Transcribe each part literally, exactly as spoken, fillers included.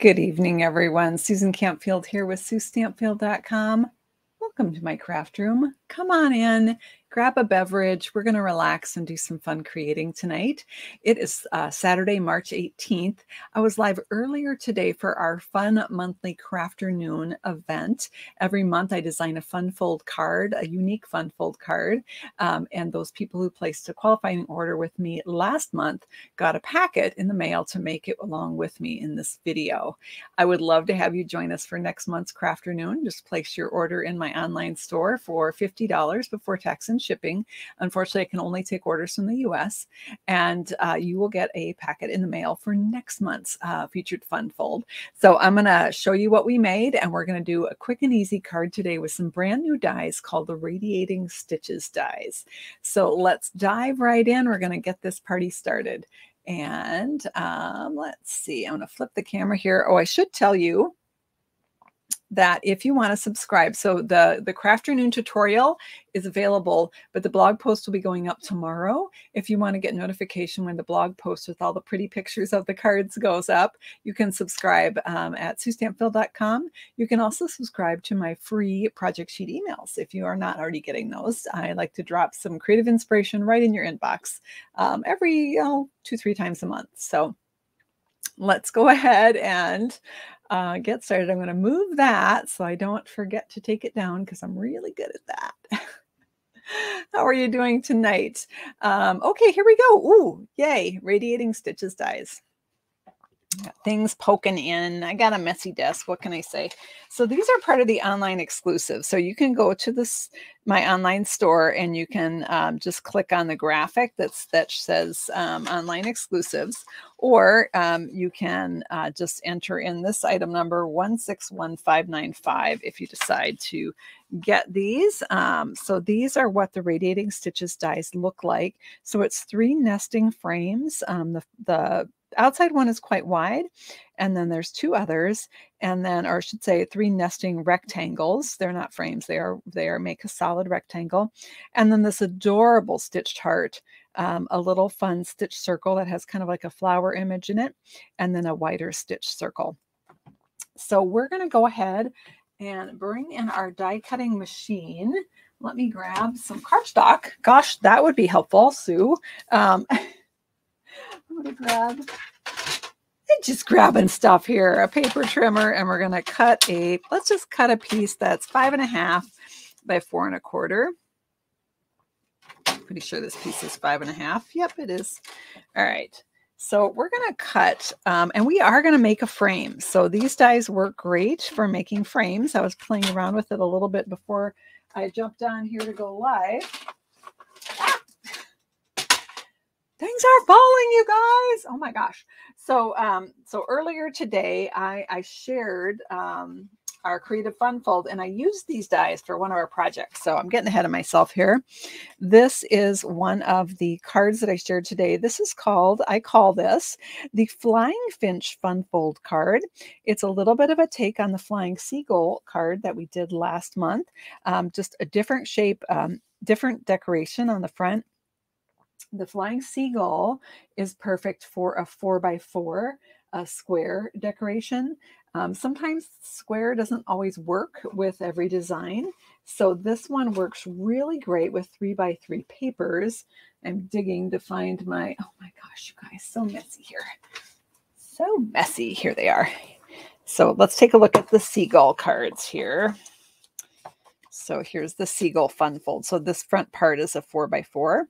Good evening, everyone. Susan Campfield here with Sue Stampfield dot com. Welcome to my craft room. Come on in, grab a beverage. We're going to relax and do some fun creating tonight. It is uh, Saturday, March eighteenth. I was live earlier today for our fun monthly crafternoon event. Every month I design a fun fold card, a unique fun fold card. Um, and those people who placed a qualifying order with me last month got a packet in the mail to make it along with me in this video. I would love to have you join us for next month's crafternoon. Just place your order in my online store for fifty dollars before tax and shipping. Unfortunately, I can only take orders from the U S and uh, you will get a packet in the mail for next month's uh, featured fun fold. So I'm going to show you what we made, and we're going to do a quick and easy card today with some brand new dies called the Radiating Stitches Dies. So let's dive right in. We're going to get this party started. And um, let's see, I'm going to flip the camera here. Oh, I should tell you that if you want to subscribe, so the the crafternoon tutorial is available, but the blog post will be going up tomorrow. If you want to get notification when the blog post with all the pretty pictures of the cards goes up, you can subscribe um, at Sue Stampfield dot com. You can also subscribe to my free project sheet emails if you are not already getting those. I like to drop some creative inspiration right in your inbox um, every you know, two three times a month. So let's go ahead and Uh, get started. I'm going to move that so I don't forget to take it down because I'm really good at that. How are you doing tonight? Um, okay, here we go. Ooh, yay. Radiating Stitches Dies. Got things poking in. I got a messy desk. What can I say? So these are part of the online exclusive. So you can go to this my online store and you can um, just click on the graphic that's that says um, online exclusives, or um, you can uh, just enter in this item number one six one five nine five if you decide to get these. Um, so these are what the Radiating Stitches Dies look like. So it's three nesting frames. Um, the the outside one is quite wide, and then there's two others, and then, or I should say, three nesting rectangles. They're not frames. They are they are make a solid rectangle, and then this adorable stitched heart, um, a little fun stitch circle that has kind of like a flower image in it, and then a wider stitch circle. So we're going to go ahead and bring in our die cutting machine. Let me grab some cardstock. Gosh, that would be helpful, Sue. Um, I'm going to grab, just grabbing stuff here, a paper trimmer, and we're going to cut a, let's just cut a piece that's five and a half by four and a quarter. Pretty sure this piece is five and a half. Yep, it is. All right. So we're going to cut, um, and we are going to make a frame. So these dies work great for making frames. I was playing around with it a little bit before I jumped on here to go live. Things are falling, you guys. Oh my gosh. So, um, so earlier today, I, I shared um, our creative fun fold, and I used these dies for one of our projects. So I'm getting ahead of myself here. This is one of the cards that I shared today. This is called, I call this the Flying Finch Fun Fold card. It's a little bit of a take on the Flying Seagull card that we did last month. Um, just a different shape, um, different decoration on the front. The Flying Seagull is perfect for a four by four a square decoration. Um, sometimes square doesn't always work with every design. So this one works really great with three by three papers. I'm digging to find my, oh my gosh, you guys, so messy here. So messy. Here they are. So let's take a look at the Seagull cards here. So here's the Seagull Fun Fold. So this front part is a four by four.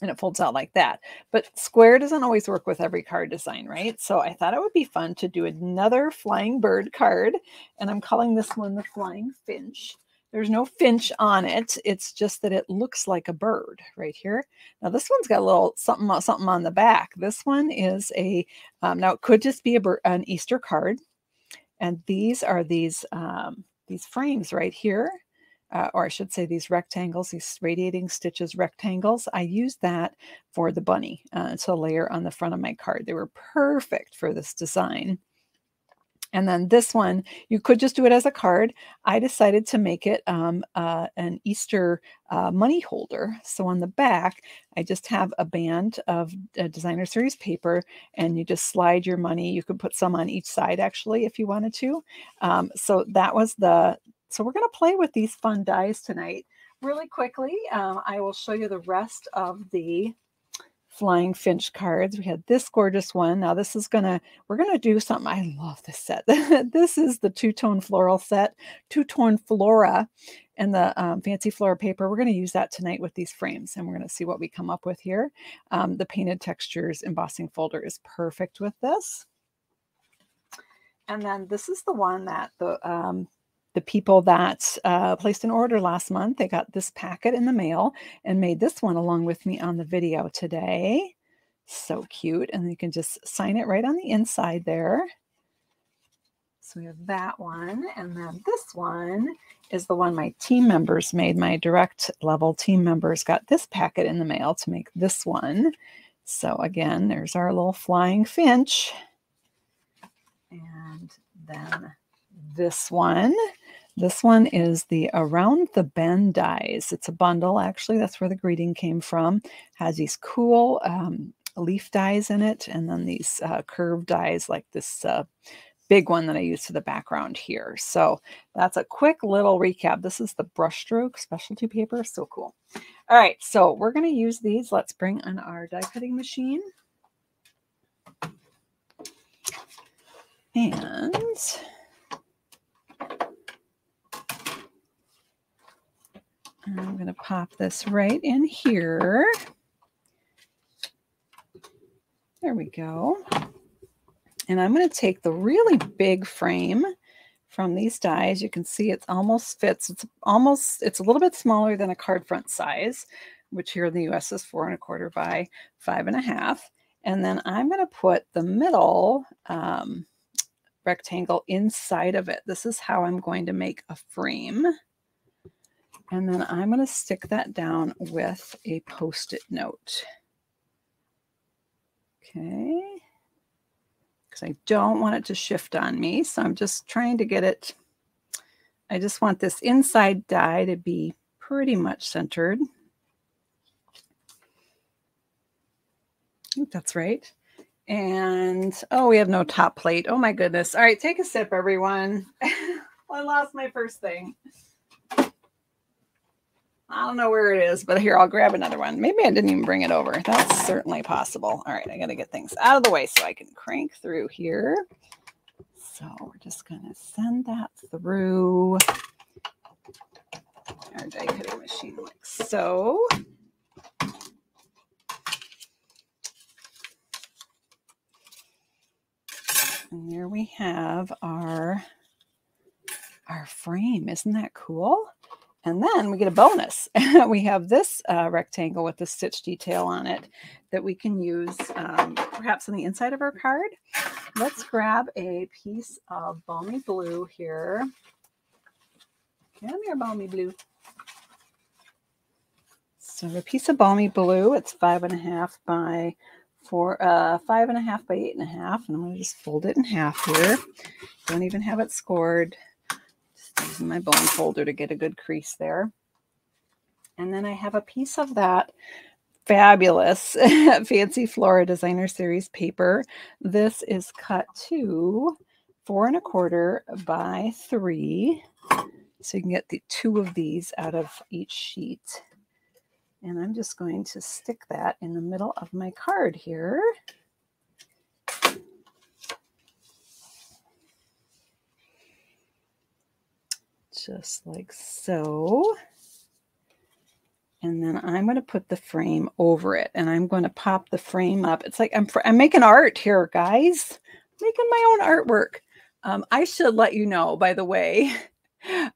And it folds out like that. But square doesn't always work with every card design, right? So I thought it would be fun to do another flying bird card. And I'm calling this one the Flying Finch. There's no finch on it. It's just that it looks like a bird right here. Now this one's got a little something, something on the back. This one is a, um, now it could just be a bird, an Easter card. And these are these, um, these frames right here. Uh, or I should say these rectangles, these Radiating Stitches rectangles. I used that for the bunny. Uh, it's a layer on the front of my card. They were perfect for this design. And then this one, you could just do it as a card. I decided to make it um, uh, an Easter uh, money holder. So on the back, I just have a band of uh, designer series paper, and you just slide your money. You could put some on each side, actually, if you wanted to. Um, so that was the, so we're going to play with these fun dies tonight. Really quickly, um, I will show you the rest of the Flying Finch cards. We had this gorgeous one. Now this is gonna, we're gonna do something. I love this set. This is the two-tone floral set, two-tone flora, and the um, Fancy Flora paper. We're gonna use that tonight with these frames, and we're gonna see what we come up with here. Um, the Painted Textures embossing folder is perfect with this. And then this is the one that the um, The people that uh, placed an order last month, they got this packet in the mail and made this one along with me on the video today. So cute. And you can just sign it right on the inside there. So we have that one. And then this one is the one my team members made. My direct level team members got this packet in the mail to make this one. So again, there's our little Flying Finch. And then this one. This one is the Around the Bend dies. It's a bundle, actually. That's where the greeting came from. It has these cool um, leaf dies in it, and then these uh, curved dies like this uh, big one that I used for the background here. So that's a quick little recap. This is the brushstroke specialty paper. So cool. All right, so we're going to use these. Let's bring on our die cutting machine. And I'm going to pop this right in here. There we go. And I'm going to take the really big frame from these dies. You can see it almost fits. It's almost, it's a little bit smaller than a card front size, which here in the U S is four and a quarter by five and a half. And then I'm going to put the middle um, rectangle inside of it. This is how I'm going to make a frame. And then I'm going to stick that down with a Post-it note. Okay. Because I don't want it to shift on me. So I'm just trying to get it. I just want this inside die to be pretty much centered. I think that's right. And, oh, we have no top plate. Oh, my goodness. All right. Take a sip, everyone. I lost my first thing. I don't know where it is, but here, I'll grab another one. Maybe I didn't even bring it over. That's certainly possible. All right, I got to get things out of the way so I can crank through here. So we're just going to send that through our die cutting machine like so. And there we have our, our frame. Isn't that cool? And then we get a bonus. We have this uh, rectangle with the stitch detail on it that we can use um, perhaps on the inside of our card. Let's grab a piece of balmy blue here. Come here, balmy blue. So a piece of balmy blue. It's five and a half by four, uh, five and a half by eight and a half. And I'm going to just fold it in half here. Don't even have it scored. Using my bone folder to get a good crease there. And then I have a piece of that fabulous Fancy Flora Designer Series paper. This is cut to four and a quarter by three. So you can get the two of these out of each sheet. And I'm just going to stick that in the middle of my card here. Just like so. And then I'm going to put the frame over it, and I'm going to pop the frame up. It's like I'm, I'm making art here, guys. Making my own artwork. Um, I should let you know, by the way,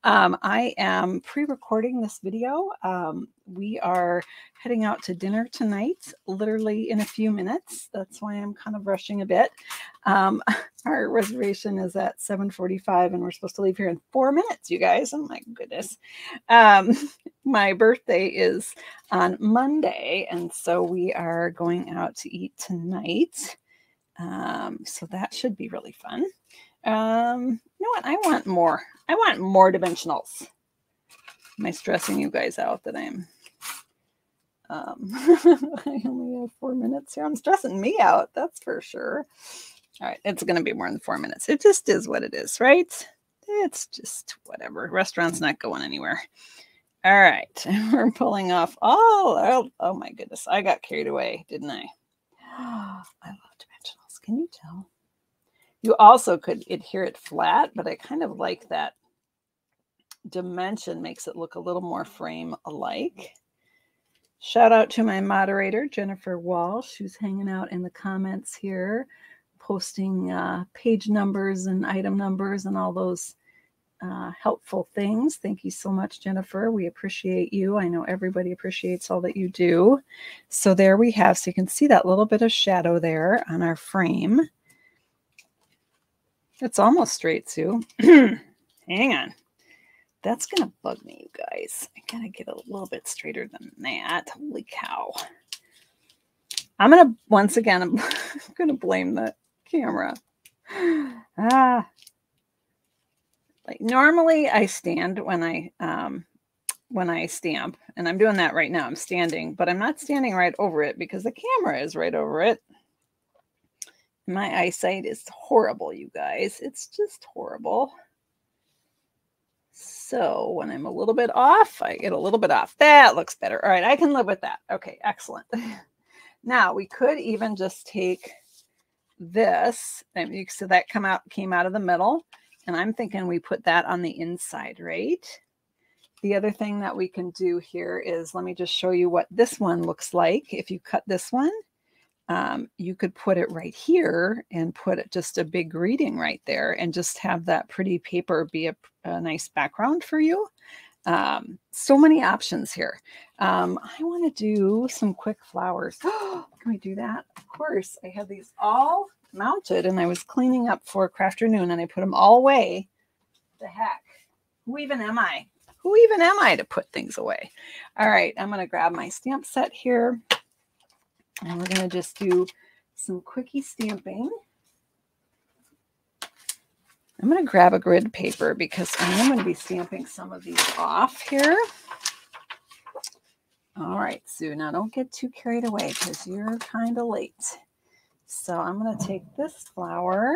um, I am pre-recording this video. Um, we are heading out to dinner tonight, literally in a few minutes. That's why I'm kind of rushing a bit. Um, our reservation is at seven forty-five, and we're supposed to leave here in four minutes, you guys. Oh, my goodness. Um, my birthday is on Monday, and so we are going out to eat tonight. Um, so that should be really fun. Um, you know what? I want more. I want more dimensionals. Am I stressing you guys out that I'm... Um, I only have four minutes here. I'm stressing me out. That's for sure. All right. It's going to be more than four minutes. It just is what it is, right? It's just whatever. Restaurant's not going anywhere. All right. We're pulling off all. Oh, oh my goodness. I got carried away, didn't I? Oh, I love dimensionals. Can you tell? You also could adhere it flat, but I kind of like that dimension makes it look a little more frame alike. Shout out to my moderator, Jennifer Walsh, who's hanging out in the comments here, posting uh, page numbers and item numbers and all those uh, helpful things. Thank you so much, Jennifer. We appreciate you. I know everybody appreciates all that you do. So there we have. So you can see that little bit of shadow there on our frame. It's almost straight, Sue. Hang on. That's going to bug me, you guys. I got to get a little bit straighter than that. Holy cow. I'm going to, once again, I'm going to blame the camera. Ah. Like normally I stand when I, um, when I stamp, and I'm doing that right now. I'm standing, but I'm not standing right over it because the camera is right over it. My eyesight is horrible, you guys. It's just horrible. So when I'm a little bit off, I get a little bit off. That looks better. All right, I can live with that. Okay, excellent. Now we could even just take this. And you, so that come out came out of the middle. And I'm thinking we put that on the inside, right? The other thing that we can do here is, let me just show you what this one looks like. If you cut this one, um, you could put it right here and put it just a big greeting right there and just have that pretty paper be a, a nice background for you. Um, so many options here. Um, I want to do some quick flowers. Oh, can we do that? Of course. I have these all mounted and I was cleaning up for Crafternoon and I put them all away. The heck? Who even am I? Who even am I to put things away? All right. I'm going to grab my stamp set here. And we're going to just do some quickie stamping. I'm going to grab a grid paper because I'm going to be stamping some of these off here. All right, Sue, now don't get too carried away because you're kind of late. So I'm going to take this flower,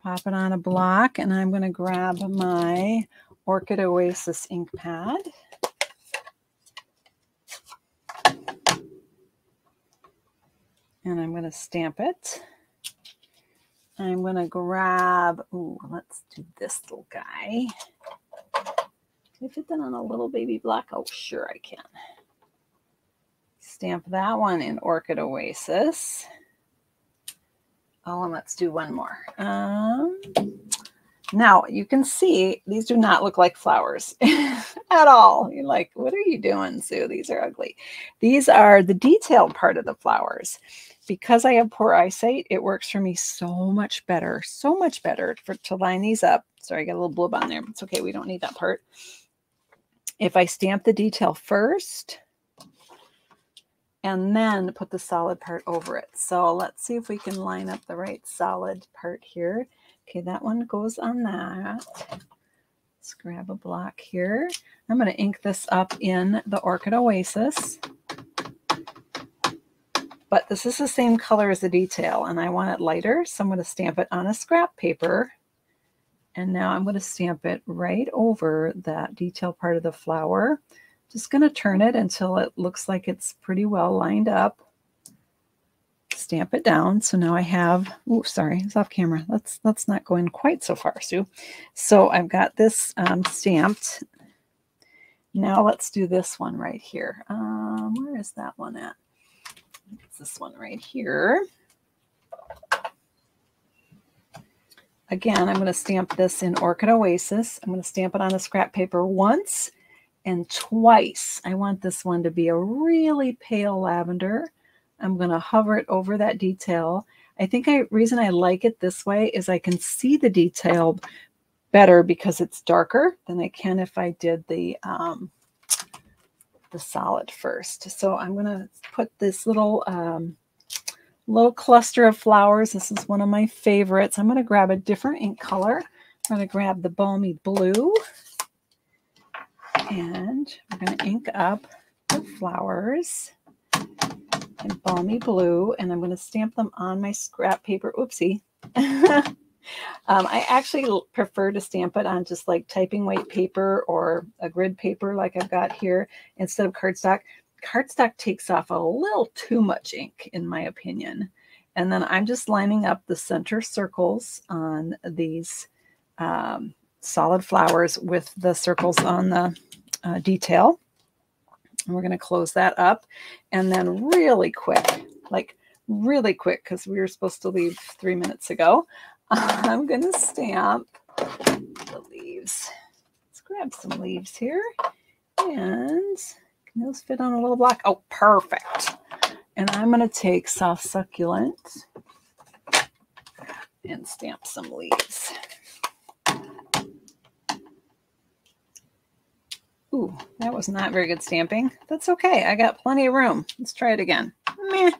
pop it on a block, and I'm going to grab my Orchid Oasis ink pad. And I'm going to stamp it. I'm going to grab, ooh, let's do this little guy. Can I fit that on a little baby block? Oh, sure I can. Stamp that one in Orchid Oasis. Oh, and let's do one more. Um, now, you can see these do not look like flowers at all. You're like, what are you doing, Sue? These are ugly. These are the detailed part of the flowers. Because I have poor eyesight, it works for me so much better, so much better for, to line these up. Sorry, I got a little blob on there, but it's okay. We don't need that part. If I stamp the detail first and then put the solid part over it. So let's see if we can line up the right solid part here. Okay, that one goes on that. Let's grab a block here. I'm going to ink this up in the Orchid Oasis. But this is the same color as the detail, and I want it lighter, so I'm going to stamp it on a scrap paper. And now I'm going to stamp it right over that detail part of the flower. Just going to turn it until it looks like it's pretty well lined up. Stamp it down. So now I have, oh, sorry, it's off camera. Let's, let's not go in quite so far, Sue. So I've got this um, stamped. Now let's do this one right here. Um, where is that one at? It's this one right here. Again, I'm going to stamp this in Orchid Oasis. I'm going to stamp it on the scrap paper once and twice. I want this one to be a really pale lavender. I'm going to hover it over that detail. I think I reason I like it this way is I can see the detail better because it's darker than I can if I did the, um, the solid first. So I'm going to put this little um, Low cluster of flowers. This is one of my favorites. I'm going to grab a different ink color. I'm going to grab the balmy blue. And we're going to ink up the flowers in balmy blue. And I'm going to stamp them on my scrap paper. Oopsie. um, I actually prefer to stamp it on just like typing white paper or a grid paper like I've got here instead of cardstock. Cardstock takes off a little too much ink, in my opinion. And then I'm just lining up the center circles on these um, solid flowers with the circles on the uh, detail. And we're going to close that up. And then really quick, like really quick, because we were supposed to leave three minutes ago, I'm going to stamp the leaves. Let's grab some leaves here. And... those fit on a little block. Oh, perfect. And I'm going to take Soft Succulent and stamp some leaves. Ooh, that was not very good stamping. That's okay. I got plenty of room. Let's try it again. Meh.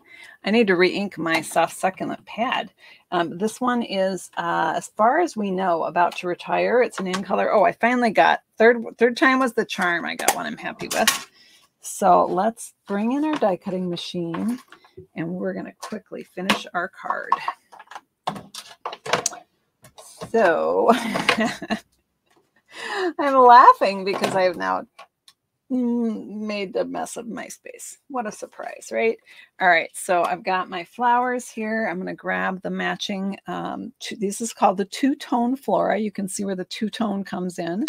I need to re-ink my Soft Succulent pad. Um, this one is, uh, as far as we know, about to retire. It's an in color. Oh, I finally got third. Third time was the charm. I got one I'm happy with. So let's bring in our die cutting machine and we're going to quickly finish our card. So I'm laughing because I have now made a mess of my space. What a surprise, right? All right. So I've got my flowers here. I'm going to grab the matching. Um, two, this is called the Two-Tone Flora. You can see where the two-tone comes in.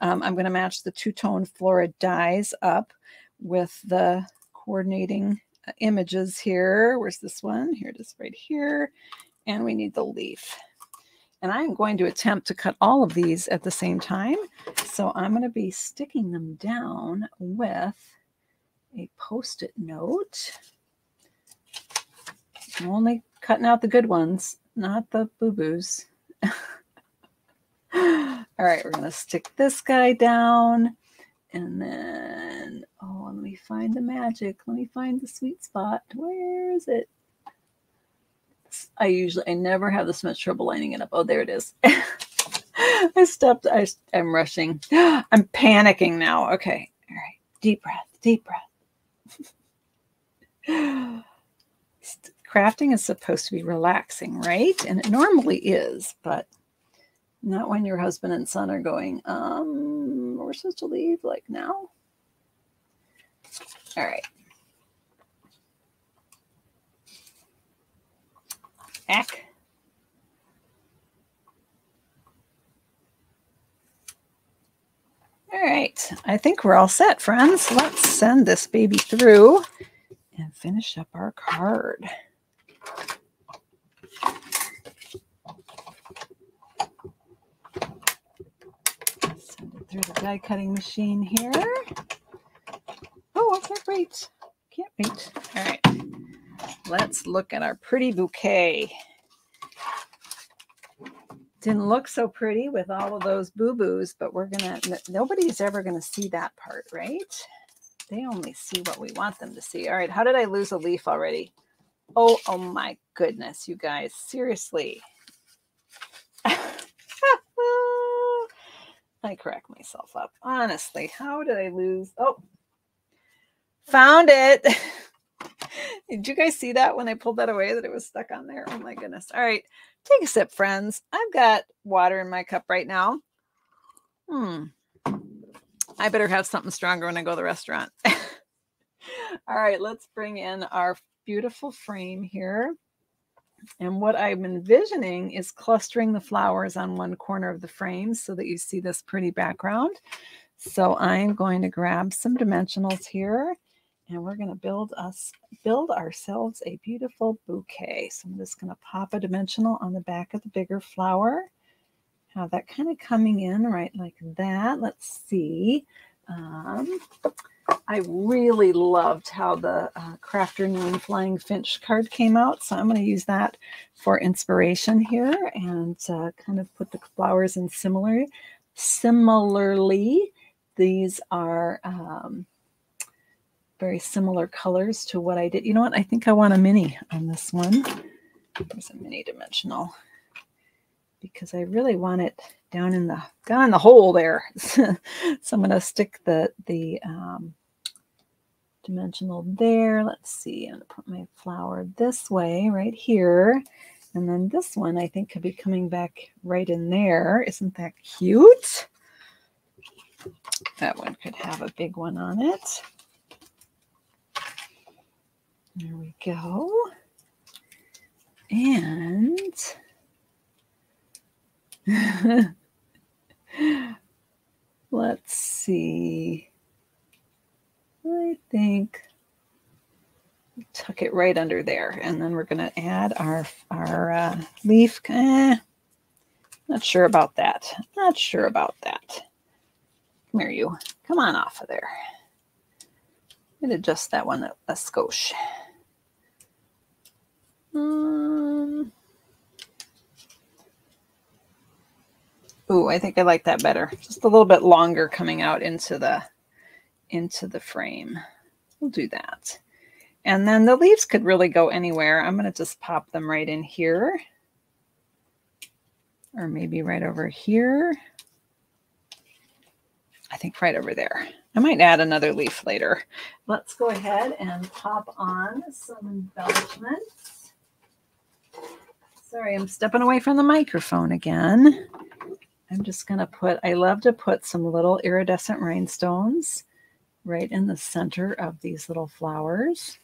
Um, I'm going to match the Two-Tone Flora dies up with the coordinating images here. Where's this one? Here it is right here. And we need the leaf. And I'm going to attempt to cut all of these at the same time. So I'm going to be sticking them down with a Post-it note. I'm only cutting out the good ones, not the boo-boos. All right, we're going to stick this guy down. And then, oh, let me find the magic. Let me find the sweet spot. Where is it? I usually, I never have this much trouble lining it up. Oh, there it is. I stopped. I, I'm rushing. I'm panicking now. Okay. All right. Deep breath. Deep breath. Crafting is supposed to be relaxing, right? And it normally is, but not when your husband and son are going, um, we're supposed to leave like now. All right. Ack. All right, I think we're all set, friends. Let's send this baby through and finish up our card. Send it through the die cutting machine here. Oh, I can't wait. Can't wait. All right. Let's look at our pretty bouquet. Didn't look so pretty with all of those boo-boos, but we're gonna, nobody's ever gonna see that part, right? They only see what we want them to see. All right, how did I lose a leaf already? Oh, oh my goodness, you guys, seriously. I crack myself up. Honestly, how did I lose? Oh, found it. Did you guys see that when I pulled that away that it was stuck on there? Oh my goodness. All right. Take a sip, friends. I've got water in my cup right now. Hmm. I better have something stronger when I go to the restaurant. All right. Let's bring in our beautiful frame here. And what I'm envisioning is clustering the flowers on one corner of the frame so that you see this pretty background. So I'm going to grab some dimensionals here. And we're going to build us, build ourselves a beautiful bouquet. So I'm just going to pop a dimensional on the back of the bigger flower. Have that kind of coming in right like that. Let's see. Um, I really loved how the uh, crafter name Flying Finch card came out. So I'm going to use that for inspiration here and uh, kind of put the flowers in similar. Similarly, these are... Um, very similar colors to what I did. You know what? I think I want a mini on this one. There's a mini dimensional because I really want it down in the down in the hole there. So I'm going to stick the the um, dimensional there. Let's see. I'm going to put my flower this way right here. And then this one, I think, could be coming back right in there. Isn't that cute? That one could have a big one on it. There we go. And let's see. I think we'll tuck it right under there. And then we're going to add our, our uh, leaf. Eh, not sure about that. Not sure about that. Come here, you. Come on off of there. I'm going to adjust that one a, a skosh. Um, ooh, I think I like that better. Just a little bit longer coming out into the into the frame. We'll do that. And then the leaves could really go anywhere. I'm going to just pop them right in here. Or maybe right over here. I think right over there. I might add another leaf later. Let's go ahead and pop on some embellishments. Sorry, I'm stepping away from the microphone again. I'm just going to put, I love to put some little iridescent rhinestones right in the center of these little flowers.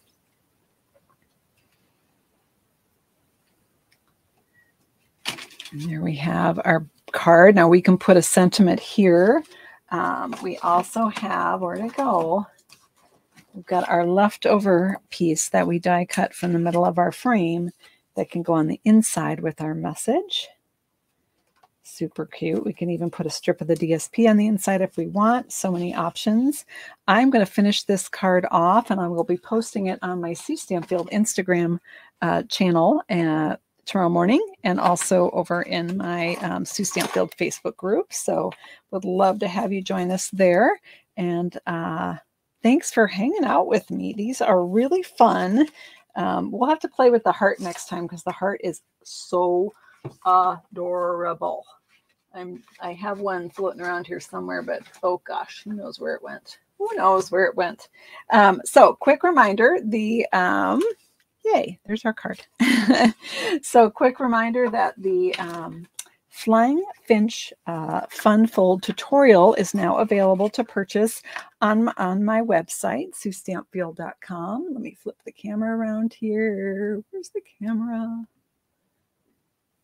And there we have our card. Now we can put a sentiment here. Um, we also have, where to go? We've got our leftover piece that we die cut from the middle of our frame that can go on the inside with our message. Super cute. We can even put a strip of the D S P on the inside if we want. So many options. I'm going to finish this card off, and I will be posting it on my Sue Stampfield Instagram uh, channel uh, tomorrow morning, and also over in my um, Sue Stampfield Facebook group. So would love to have you join us there. And uh, thanks for hanging out with me. These are really fun. Um, we'll have to play with the heart next time because the heart is so adorable. I'm I have one floating around here somewhere, but oh gosh, who knows where it went? Who knows where it went? Um, so quick reminder, the um yay, there's our card. So quick reminder that the um Flying Finch uh, Fun Fold tutorial is now available to purchase on, on my website, Sue Stampfield dot com. Let me flip the camera around here. Where's the camera?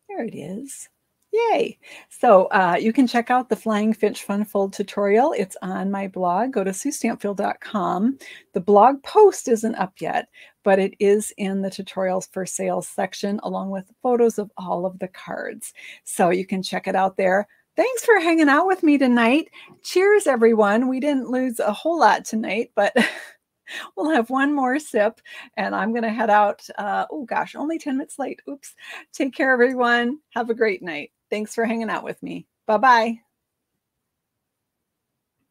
There it is. Yay. So uh, you can check out the Flying Finch Fun Fold tutorial. It's on my blog. Go to Sue Stampfield dot com. The blog post isn't up yet, but it is in the tutorials for sale section along with photos of all of the cards. So you can check it out there. Thanks for hanging out with me tonight. Cheers, everyone. We didn't lose a whole lot tonight, but we'll have one more sip, and I'm going to head out. Uh, oh, gosh, only ten minutes late. Oops. Take care, everyone. Have a great night. Thanks for hanging out with me. Bye-bye.